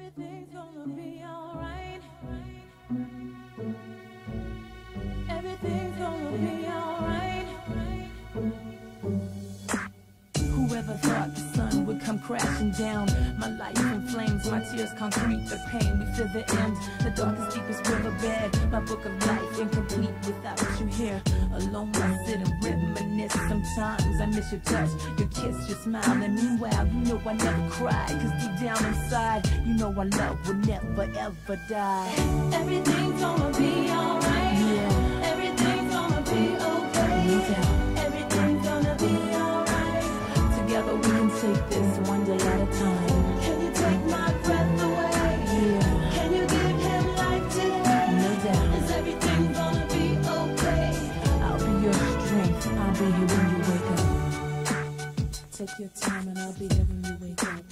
Everything's gonna be alright. Everything's gonna be alright. Whoever thought the sun would come crashing down? My life in flames, my tears concrete, the pain we feel the end, the darkest, deepest riverbed. My book of life incomplete without you here. Alone I sit and reminisce. Sometimes I miss your touch, your kiss, your smile. And meanwhile, you know I never cried, 'cause deep down inside, you know our love will never ever die. Everything's gonna be alright. Yeah. Everything's gonna be okay. Yeah. Everything's gonna be alright. Together we can take this one day at a time. Can you take my breath away? Yeah. Can you give him life today? No doubt. Is everything gonna be okay? I'll be your strength. I'll be here when you wake up. Take your time and I'll be here when you wake up.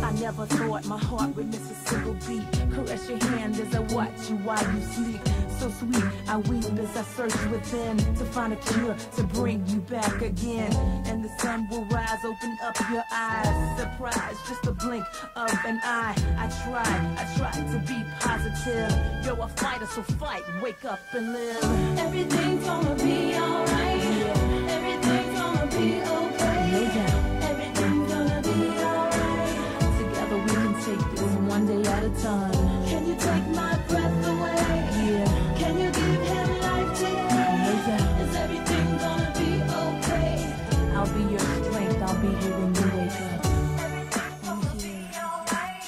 I never thought my heart would miss a single beat. Caress your hand as I watch you while you sleep. So sweet, I weep as I search within to find a cure to bring you back again. And the sun will rise, open up your eyes. Surprise, just a blink of an eye. I tried to be positive. You're a fighter, so fight, wake up and live. Everything's gonna be alright. Everything's gonna be okay. Everything's gonna be alright. Together we can take this one day at a time. Can you take my breath away? Can you give him life today? Yeah. Is everything gonna be okay? I'll be your strength, I'll be here when you wake up. Everything's gonna be alright.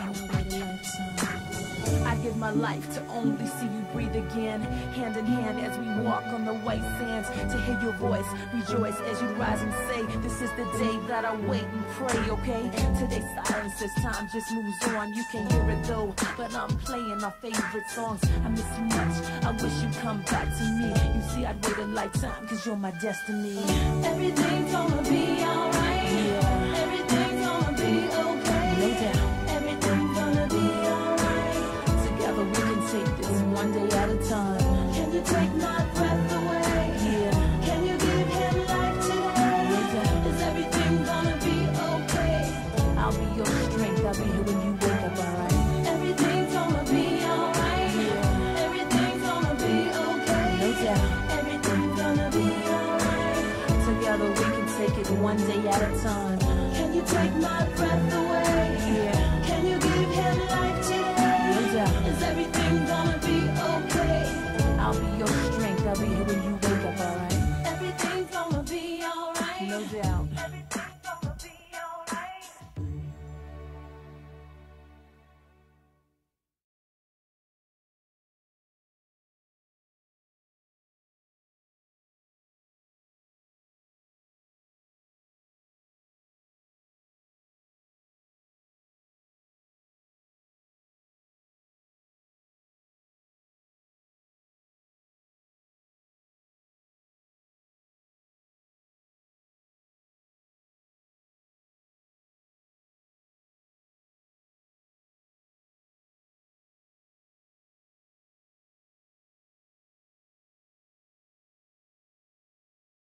I'm already lifetime. I give my life to only see you breathe again. Hand in hand as we walk on the white sands. To hear your voice, rejoice as you rise and say, this is the day that I wait and pray, okay? Today's silence as time just moves on. You can hear it though, but I'm playing my favorite songs. I miss you much, I wish you'd come back to me. You see, I'd wait a lifetime, 'cause you're my destiny. Everything's gonna be alright. Yeah. Everything's gonna be okay. No doubt. Everything's gonna be alright. Together we can take this one day at a time. Can you take my breath away? Yeah. Can you give him life today? No doubt. Is everything gonna be okay? I'll be your strength, I'll be here when you wake up, alright? Together we can take it one day at a time. Can you take my breath away?